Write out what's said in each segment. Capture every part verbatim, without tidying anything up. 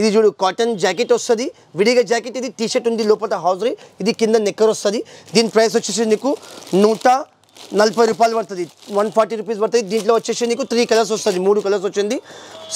ఇది చూడు cotton jacket వస్తది విడిగా జాకెట్ ఇది టీ షర్ట్ ఉంది లోపల హౌజరీ ఇది కింద నిక్కర్ వస్తది దీని ప్రైస్ వచ్చేసి మీకు నూట నలభై రూపాయలు వస్తది నూట నలభై రూపాయలు వస్తది దీంట్లో వచ్చేసి మీకు మూడు కలర్స్ వస్తది మూడు కలర్స్ వచ్చింది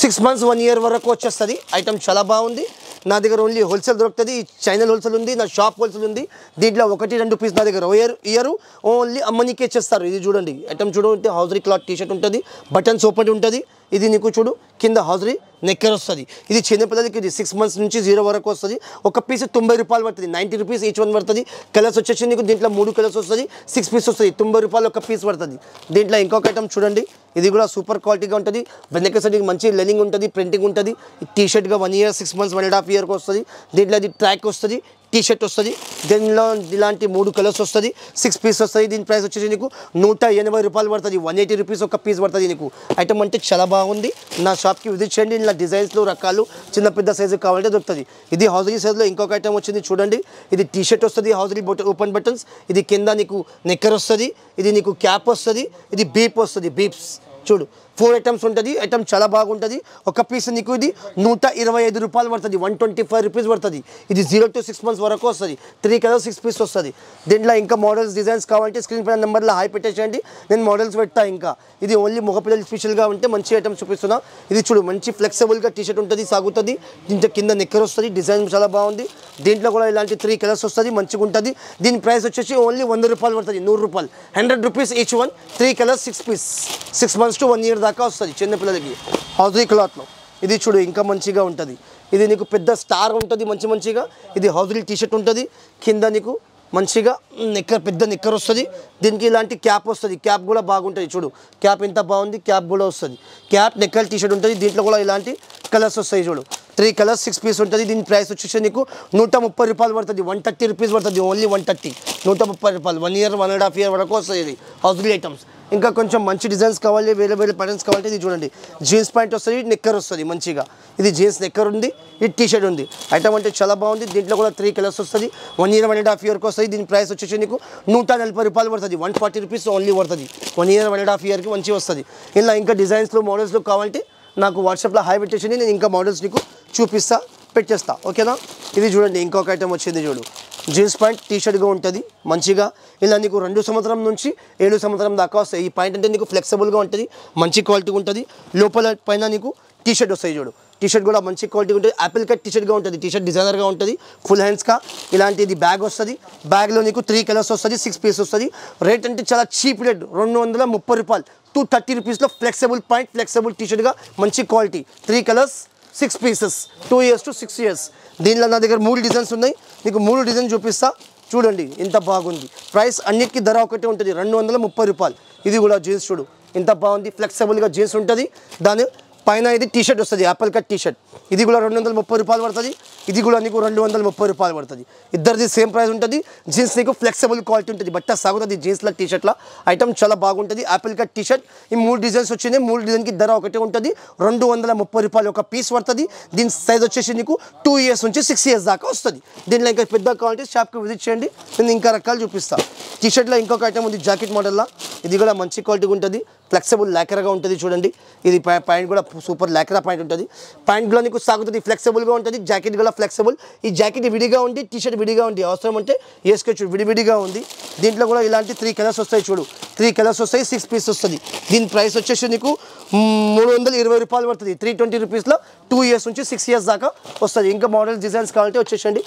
ఆరు మంత్స్ ఒక ఇయర్ వరకు వచ్చేస్తది ఐటమ్ చాలా బాగుంది నా దగ్గర ఓన్లీ హోల్సేల్ దొరుకుతది ఛానల్ హోల్సేల్ ఉంది నా షాప్ హోల్సేల్ ఉంది దీంట్లో ఒకటి రెండు పీస్ నా దగ్గర ఇయర్ ఇయర్ ఓన్లీ అమ్మనికే చేస్తారు ఇది చూడండి ఐటమ్ చూడండి హౌజరీ క్లాత్ టీ షర్ట్ ఉంటది బటన్స్ ఓపెన్ ఉంటది ఇది నీకు చూడు కింద హౌజరీ నెక్కర్ వస్తది ఇది చిన్న పిల్లలకి ఆరు మంత్స్ నుంచి జీరో వరకు వస్తది ఒక పీస్ తొంభై రూపాయలు వస్తది తొంభై రూపాయలు ఈచ్ వన్ వస్తది కలర్స్ వచ్చేసి నీకు దీంట్లో మూడు కలర్స్ వస్తది ఆరు పీస్ వస్తది తొంభై రూపాయలు ఒక పీస్ వస్తది దీంట్లో ఇంకొక ఐటమ్ చూడండి ఇది కూడా సూపర్ క్వాలిటీగా ఉంటది వెనక సైడ్ మంచి లెనింగ్ ఉంటది ప్రింటింగ్ ఉంటది టీ షర్ట్ గా ఒక ఇయర్ ఆరు మంత్స్ ఒకటి పాయింట్ ఐదు ఇయర్ వస్తది దీంట్లో ఇది ట్రాక్ వస్తది टी शर्ट वस्तु दीनों इलांट मूड कलर्स वस्तु सिक्स पीस वस्तु दीन प्राइस वे नीचे नूट एन भाई रूपये पड़ती वन एटी रूपीस पीस पड़ती नीचे आइटम अंत चला बहुत ना षाप की विजिट चेयंडी इला डिजाइन्स रकालू चिन्ना सैज कावाले दोरुकुतदी इदी हौजरी सैज इंकोक आइटम वच्चिंदी चूडंडी इदी टी शर्ट वस्तु हौजरी ओपन बटन्स इदी किंद नीकु नेकर वस्तु इदी नीकु कैप वस्तु इदी बीप वस्तु बीप्स चूड़ फोर ऐटम्स उंटदी ऐटम चला बागुंटदी ओक पीस नीकु इदी నూట ఇరవై ఐదు रूपायलु पड़तदी నూట ఇరవై ఐదు रूपीस पड़तदी इदी जीरो टू सिक्स मंथ्स वरकु वस्तदी थ्री कलर्स सिक्स पीस वस्तदी दींट्लो इंका मॉडल्स डिजाइन्स कावालंटे स्क्रीन पै नंबर ला हाई पेट्टेयंडी नेनु मॉडल्स पेट्टा इंका इदी ओन्ली मग पिल्लल स्पेशल गा उंटे मंची ऐटम चूपिस्तुन्ना इदी चूडु मंची फ्लेक्सिबल गा टी शर्ट उंटदी सागुतदी दींट्लो किंद नेकर वस्तदी डिजाइन चाला बागुंदी दींट्लो कूडा इलांटि थ्री कलर्स वस्तदी मंचिगा उंटदी दीनि प्राइस वच्चेसी ओन्ली వంద रूपायलु पड़तदी నూరు रूपायलु hundred rupees each one three colours six piece six months to one year दाका వస్తది చిన్న పిల్లలకి హౌజరీ క్లాత్ లో ఇది చూడు ఇంకా మంచిగా ఉంటది ఇది నీకు పెద్ద స్టార్ ఉంటది మంచి మంచిగా ఇది హౌజరీ టీ షర్ట్ ఉంటది కింద నీకు మంచిగా నిక్కర్ పెద్ద నిక్కర్ వస్తది దీనికి ఇలాంటి క్యాప్ వస్తది క్యాప్ కూడా బాగుంటది చూడు క్యాప్ ఎంత బాగుంది క్యాప్ కూడా వస్తది క్యాప్ నిక్కర్ టీ షర్ట్ ఉంటది దీంట్లో కూడా ఇలాంటి కలర్స్ వస్తాయి చూడు थ्री कलर्स सिक्स पीस उंटदी दीन प्राइस वच्चेसी नीकु నూట ముప్పై रूपायलु पड़तदी నూట ముప్పై रूपीस पड़तदी ओनली నూట ముప్పై నూట ముప్పై रूपायलु one year one and half year वरकु वस्तदी इदी हौजरी ऐटम्स इंका कोंचेम मंची डिजाइन्स कावाली वेरे वेरे पैटर्न्स कावाली इदी चूडंडी जीन्स पैंट वस्तदी निक्कर वस्तदी मंचिगा इदी जीन्स निक्कर उंदी इदी टी शर्ट उंदी ऐटम अंटे चला बागुंदी दींट्लो कूडा थ्री कलर्स वस्तदी one year one and half year कोस्तदी दीन प्राइस वच्चेसी नीकु నూట నలభై रूपायलु पड़तदी నూట నలభై रूपीस ओनली पड़तदी one year one and half year की मंची वस्तदी इला इंका डिजाइन्स लो मॉडल्स लो कावालंटे नाकु WhatsApp ला हाई पेट्टेयंडी नेनु इंका मॉडल्स नीकु చూపిస్తా పెట్టేస్తా ఓకేనా ఇది చూడండి ఇంకొక ఐటమ్ వచ్చింది చూడు జీన్స్ ప్యాంట్ టీ షర్ట్ గా ఉంటది మంచిగా ఇలా నీకు రెండు సంవత్సరం నుంచి ఏడు సంవత్సరం దాకా వస్తాయి ఈ ప్యాంట్ అంటే నీకు ఫ్లెక్సిబుల్ గా ఉంటది మంచి క్వాలిటీ ఉంటది లోపల పైన నీకు టీ షర్ట్ వస్తాయి చూడు టీ షర్ట్ కూడా మంచి క్వాలిటీ ఉంటది ఆపిల్ కట్ టీ షర్ట్ గా ఉంటది టీ షర్ట్ డిజైనర్ గా ఉంటది ఫుల్ హ్యాండ్స్ కా ఇలాంటిది బ్యాగ్ వస్తది బ్యాగ్ లో నీకు మూడు కలర్స్ వస్తది ఆరు పీస్ వస్తది రేట్ అంటే చాలా చీప్ రేట్ రెండు వందల ముప్పై రూపాయలు నూట ముప్పై రూపాయస్ లో flexible pant flexible T shirt గా మంచి క్వాలిటీ మూడు colours six pieces two years to six years దీనిలో నా దగ్గర మూడు డిజైన్స్ ఉన్నాయి మీకు మూడు డిజైన్ చూపిస్తా చూడండి ఇంత బాగుంది ప్రైస్ అన్నిటికీ ధర ఒకటే ఉంటుంది రెండు వందల ముప్పై రూపాయలు ఇది కూడా జీన్స్ చూడు ఇంత బాగుంది ఫ్లెక్సిబుల్ గా జీన్స్ ఉంటది దాని పైన ఇది టీ షర్ట్ వస్తది ఆపిల్ కట్ టీ షర్ట్ ఇది కూడా రెండు వందల ముప్పై రూపాయలు పడతది ఇది కూడా నీకు రెండు వందల ముప్పై రూపాయలు పడతది ఇద్దరిది సేమ్ ప్రైస్ ఉంటది జీన్స్ నీకు ఫ్లెక్సిబుల్ క్వాలిటీ ఉంటది బట్ట సాగుతది జీన్స్ లా టీ షర్ట్ లా ఐటమ్ చాలా బాగుంటది ఆపిల్ కట్ టీ షర్ట్ ఈ మూడు డిజైన్స్ వచ్చేనే మూడు డిజైన్ కి ధర ఒకటే ఉంటది రెండు వందల ముప్పై రూపాయలు ఒక పీస్ పడతది దీని సైజ్ వచ్చేసి నీకు టూ ఇయర్స్ నుంచి సిక్స్ ఇయర్స్ దాకా వస్తది దీనిలో ఇంకా పెద్ద క్వాలిటీ షాప్ కి విజిట్ చేయండి నేను ఇంకా రకాలు చూపిస్తా టీ షర్ట్ లా ఇంకొక ఐటమ్ ఉంది జాకెట్ మోడల్ లా ఇది కూడా మంచి క్వాలిటీ ఉంటది ఫ్లెక్సిబుల్ లాకర్ గా ఉంటది చూడండి ఇది ప్యాంట్ కూడా సూపర్ లాకర్ ప్యాంట్ ఉంటది ప్యాంట్ లో నీకు సాగుతది ఫ్లెక్సిబుల్ గా ఉంటది జాకెట్ కూడా ఫ్లెక్సిబుల్ ఈ జాకెట్ విడిగా ఉంది టీ షర్ట్ విడిగా ఉంది అవసరం అంటే వేసుకోవచ్చు విడివిడిగా ఉంది దీంట్లో కూడా ఇలాంటి మూడు కలర్స్ వస్తాయి చూడు మూడు కలర్స్ వస్తాయి ఆరు పీస్ వస్తది దీని ప్రైస్ వచ్చేసి నీకు మూడు వందల ఇరవై రూపాయలు పడుతది మూడు వందల ఇరవై రూపాయల లో టూ ఇయర్స్ నుంచి సిక్స్ ఇయర్స్ దాకా వస్తది ఇంకా మోడల్ డిజైన్స్ కావాలంటే వచ్చేయండి